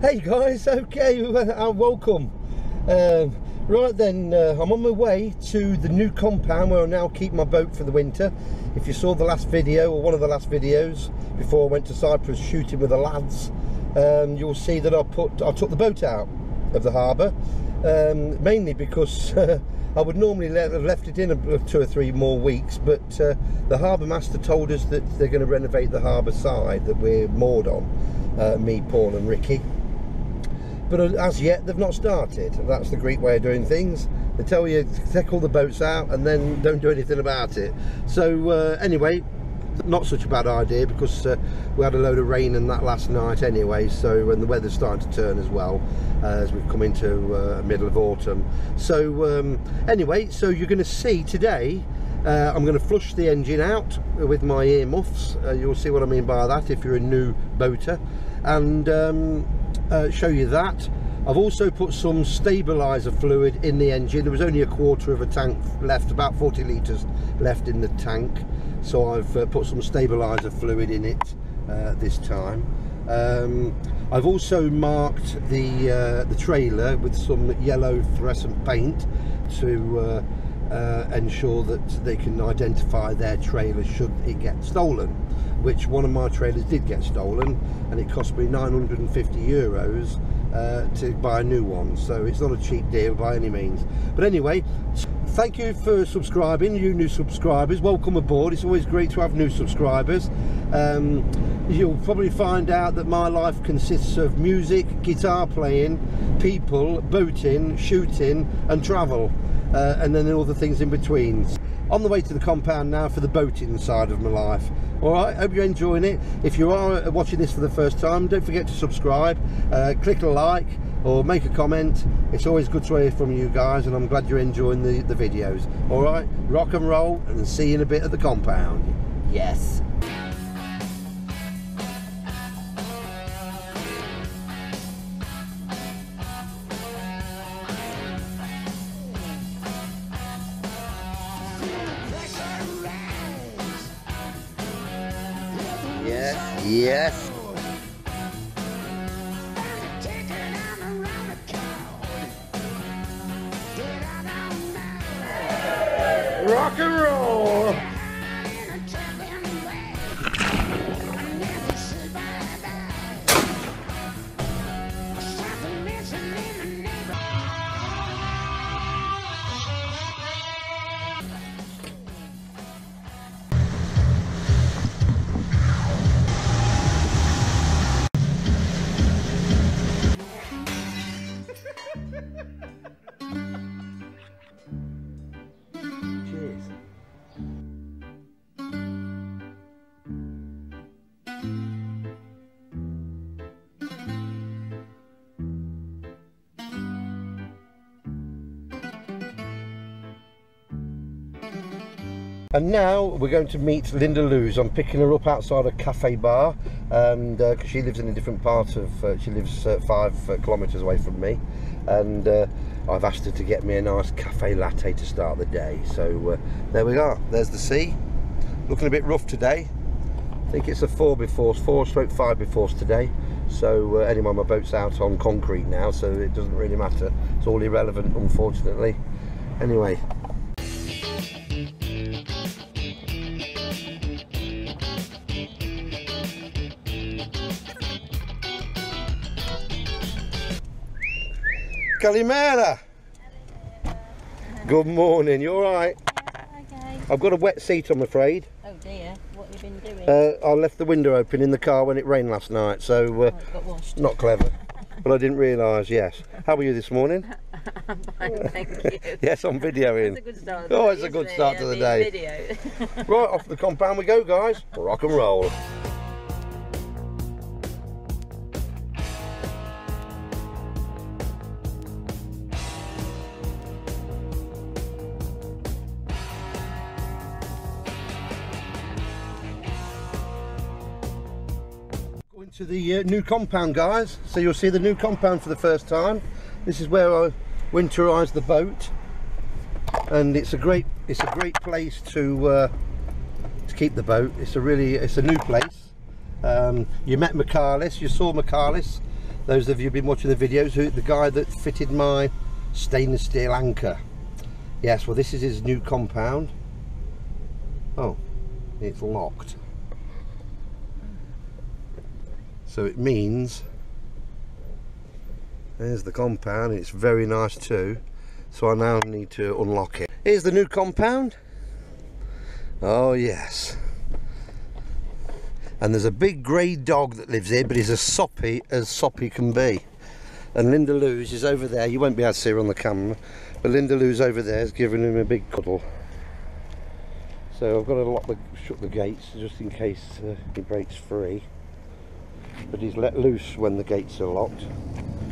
Hey guys, okay, welcome. Right then, I'm on my way to the new compound where I now keep my boat for the winter. If you saw the last video, or one of the last videos, before I went to Cyprus shooting with the lads, you'll see that I took the boat out of the harbour, mainly because I would normally have left it in two or three more weeks, but the harbour master told us that they're going to renovate the harbour side that we're moored on, me, Paul and Ricky. But as yet they've not started. That's the Greek way of doing things. They tell you to take all the boats out and then don't do anything about it. So anyway, not such a bad idea, because we had a load of rain and that last night anyway, so, and the weather's starting to turn as well, as we've come into middle of autumn. So anyway, so you're going to see today, I'm going to flush the engine out with my earmuffs. You'll see what I mean by that if you're a new boater, and show you that. I've also put some stabilizer fluid in the engine. There was only a quarter of a tank left, about 40 litres left in the tank, so I've put some stabilizer fluid in it this time. I've also marked the trailer with some yellow fluorescent paint to ensure that they can identify their trailer should it get stolen, which one of my trailers did get stolen, and it cost me 950 euros to buy a new one, so it's not a cheap deal by any means. But anyway, thank you for subscribing, you new subscribers. Welcome aboard. It's always great to have new subscribers. You'll probably find out that my life consists of music, guitar playing, people, boating, shooting and travel, and then all the things in between. On the way to the compound now for the boating side of my life. Alright, hope you're enjoying it. If you are watching this for the first time, don't forget to subscribe, click a like or make a comment. It's always good to hear from you guys, and I'm glad you're enjoying the videos. Alright, rock and roll, and see you in a bit at the compound. Yes. Yes. Rock and roll. And now we're going to meet Linda Luz. I'm picking her up outside a cafe bar, and because she lives in a different part of, she lives 5 kilometres away from me, and I've asked her to get me a nice cafe latte to start the day. So there we are. There's the sea. Looking a bit rough today. I think it's a 4 stroke 5 before today. So anyway, my boat's out on concrete now, so it doesn't really matter. It's all irrelevant, unfortunately. Anyway. Kalimera. Good morning, you alright? Okay. I've got a wet seat, I'm afraid. Oh dear, what have you been doing? I left the window open in the car when it rained last night, so it got washed. Not clever, but I didn't realise, yes. How are you this morning? I'm fine, thank you. Yes, I'm videoing. It's a good start to the day. Oh, it's a good start to the day. Right, off the compound we go, guys. Rock and roll. To the new compound, guys. So you'll see the new compound for the first time. This is where I winterized the boat, and it's a great place to keep the boat. It's a new place. You met Michalis. You saw Michalis Those of you who've been watching the videos, the guy that fitted my stainless steel anchor. Yes, well this is his new compound. Oh, it's locked. So it means, there's the compound, it's very nice too. So I now need to unlock it. Here's the new compound. Oh yes. And there's a big grey dog that lives here, but he's as soppy as soppy can be. And Linda Luz is over there. You won't be able to see her on the camera, but Linda Luz over there is giving him a big cuddle. So I've got to shut the gates just in case he breaks free. But he's let loose when the gates are locked,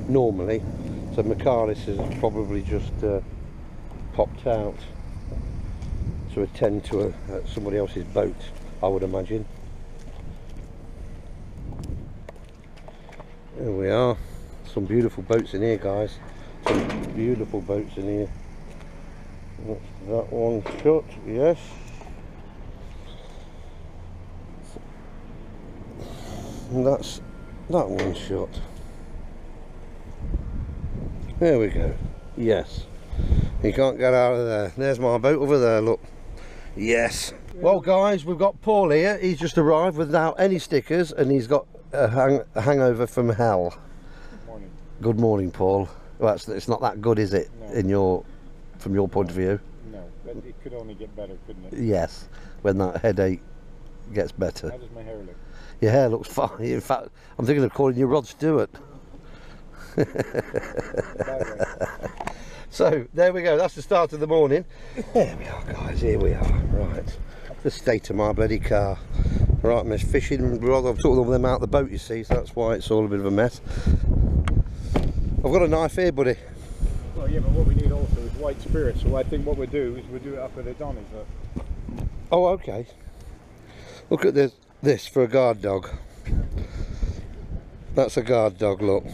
normally. So Macaris has probably just popped out to attend to somebody else's boat, I would imagine. There we are, some beautiful boats in here guys, some beautiful boats in here. That's that one shut, yes. And that's that one shut. There we go, yes. You can't get out of there. There's my boat over there, look. Yes. Well guys, we've got Paul here, he's just arrived without any stickers and he's got a hangover from hell. Good morning. Good morning, Paul. Well, it's not that good, is it? No. From your point of view? No, but it could only get better, couldn't it? Yes, when that headache gets better. How does my hair look? Your hair looks fine. In fact, I'm thinking of calling you Rod Stewart. So there we go. That's the start of the morning. There we are, guys. Here we are. Right. The state of my bloody car. Right, Miss Fishing Rod, I've took all them out of the boat, you see, so that's why it's all a bit of a mess. I've got a knife here, buddy. Well, yeah, but what we need also is white spirit, so I think what we'll do is we'll do it up at the Don, is that? Oh, okay. Look at this for a guard dog. That's a guard dog, look.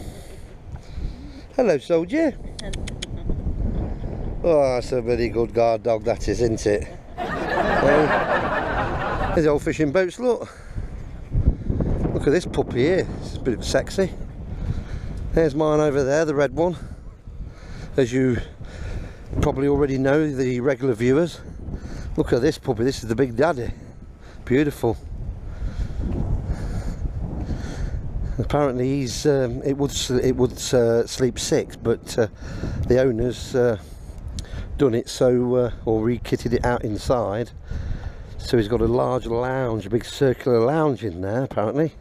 Hello, soldier. Oh, that's a very good guard dog, that is, isn't it? There's old fishing boats, look. Look at this puppy here, it's a bit sexy. There's mine over there, the red one. As you probably already know, the regular viewers. Look at this puppy, this is the big daddy. Beautiful. Apparently he's, it would sleep six, but the owner's done it so, or re-kitted it out inside. So he's got a large lounge, a big circular lounge in there apparently,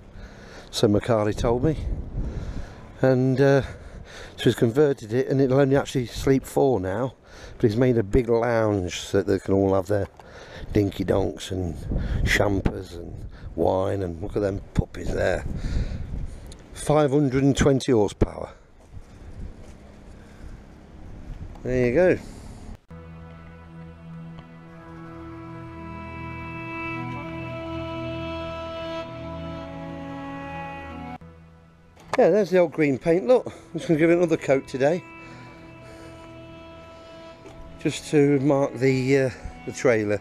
so Macari told me, and so he's converted it and it'll only actually sleep four now, but he's made a big lounge so that they can all have their dinky donks and champers and wine, and look at them puppies there, 520 horsepower, there you go. Yeah, there's the old green paint, look, I'm just going to give it another coat today. Just to mark the trailer.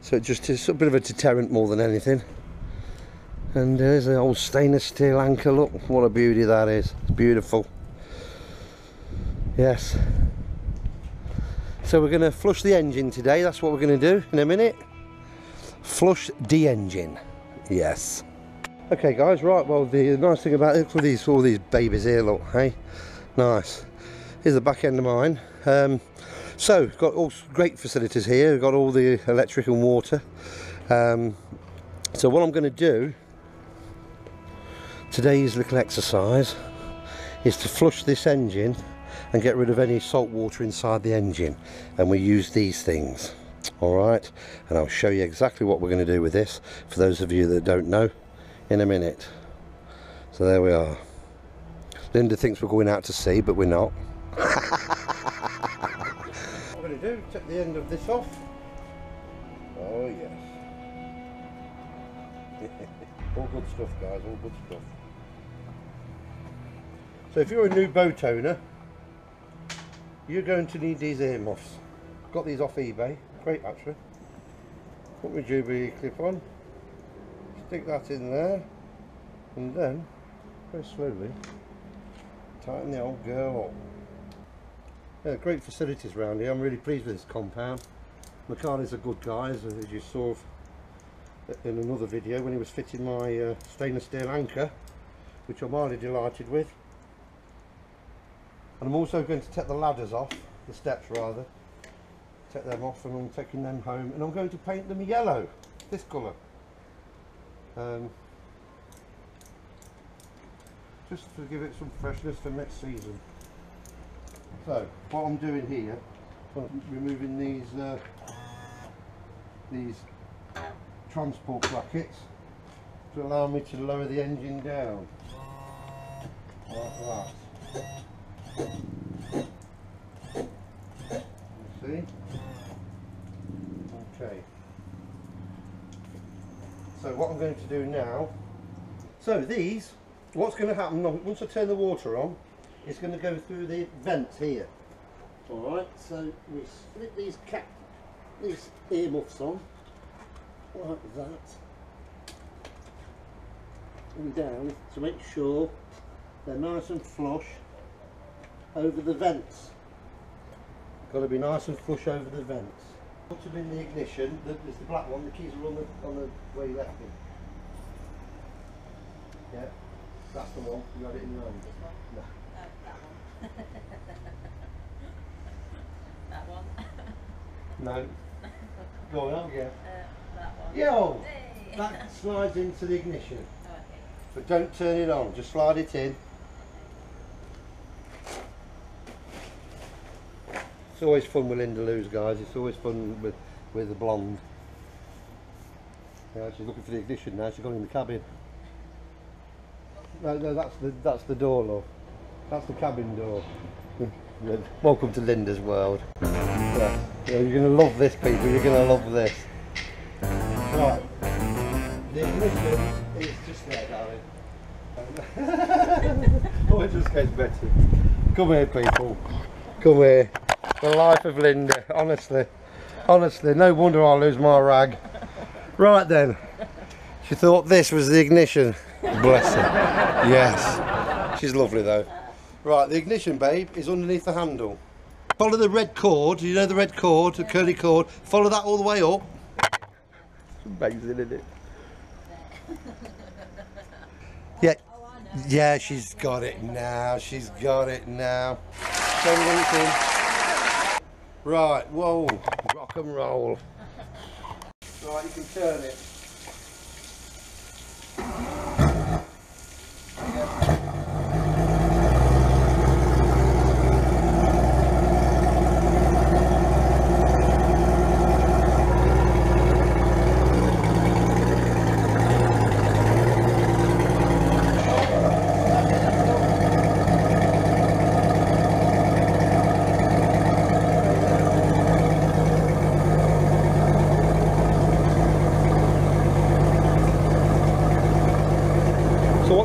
So it just is a bit of a deterrent more than anything. And there's the old stainless steel anchor, look, what a beauty that is, it's beautiful. Yes. So we're going to flush the engine today, that's what we're going to do in a minute. Flush the engine, yes. Okay guys, right, well the nice thing about it, all these babies here, look, hey, nice. Here's the back end of mine. So got all great facilities here, we've got all the electric and water. So what I'm going to do today's little exercise is to flush this engine and get rid of any salt water inside the engine, and we use these things, all right? And I'll show you exactly what we're going to do with this for those of you that don't know in a minute. So there we are. Linda thinks we're going out to sea, but we're not. What I'm going to do, take the end of this off. Oh yes. All good stuff guys, all good stuff. So if you're a new boat owner, you're going to need these earmuffs. Got these off eBay, great actually. Put my Jubilee clip on. Stick that in there, and then, very slowly, Tighten the old girl. Yeah, great facilities around here. I'm really pleased with this compound. Macari's are good guys, as you saw in another video when he was fitting my stainless steel anchor, which I'm highly delighted with. And I'm also going to take the ladders off, the steps rather, take them off, and I'm taking them home and I'm going to paint them yellow, this colour. Just to give it some freshness for next season. So what I'm doing here, I'm removing these transport brackets to allow me to lower the engine down like that. See? Okay. So what I'm going to do now, so these, what's going to happen once I turn the water on, it's going to go through the vent here. Alright, so we slip these earmuffs on like that and down to make sure they're nice and flush over the vents. Got to be nice and flush over the vents. Once I'm in the ignition, there's the black one, the keys are on the way you left them. Yeah, that's the one, you got it in your hand. This one? No. That one. That one? No. Go on, yeah. That one. Yo! Hey. That slides into the ignition. Oh, okay. But don't turn it on, just slide it in. It's always fun with Linda Luz, guys. It's always fun with the blonde. Yeah, she's looking for the ignition now. She's gone in the cabin. No, that's the door, love. That's the cabin door. Welcome to Linda's world. Yeah. Yeah, you're gonna love this, people. You're gonna love this. Right, the ignition is just there, darling. Oh, it just gets better. Come here, people. Come here. The life of Linda, honestly, no wonder I lose my rag. Right then, she thought this was the ignition. Bless her. Yes, she's lovely though. Right, the ignition, babe, is underneath the handle. Follow the red cord, you know the red cord, the curly cord, follow that all the way up. Amazing, isn't it? Yeah, yeah, she's got it now, she's got it now. So everyone's in. Right, whoa, rock and roll. Right, you can turn it.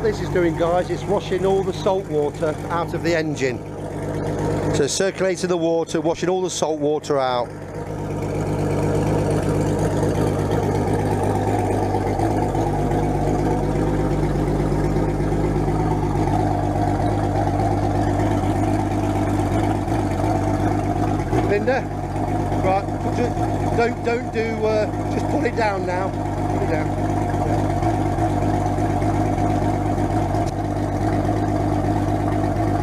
This is doing, guys, it's washing all the salt water out of the engine, so circulating the water, washing all the salt water out. Linda, right, just pull it down now, pull it down.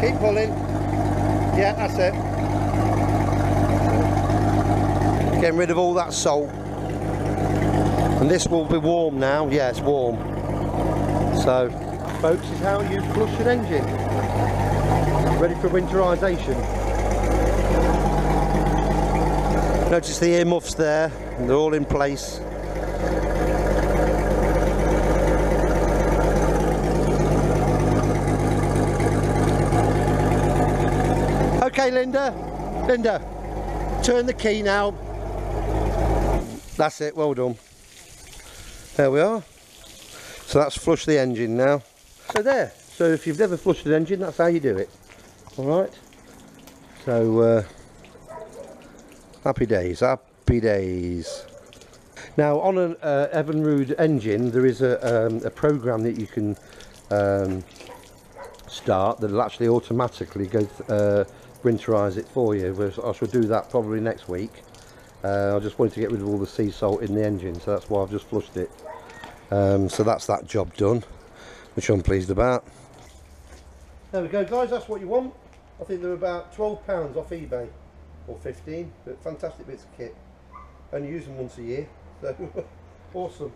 Keep pulling. Yeah, that's it. Getting rid of all that salt. And this will be warm now. Yeah, it's warm. So, folks, is how you flush an engine. Ready for winterisation. Notice the earmuffs there, and they're all in place. Okay, Linda, turn the key now. That's it, well done. There we are. So that's flush the engine now. So there, so if you've never flushed an engine, that's how you do it. Alright, so happy days. Now on an Evinrude engine, there is a program that you can start, that'll actually automatically go winterize it for you. I shall do that probably next week. I just wanted to get rid of all the sea salt in the engine, so that's why I've just flushed it. So that's that job done, which I'm pleased about. There we go, guys, that's what you want. I think they're about £12 off eBay, or 15, but fantastic bits of kit. Only use them once a year, so awesome.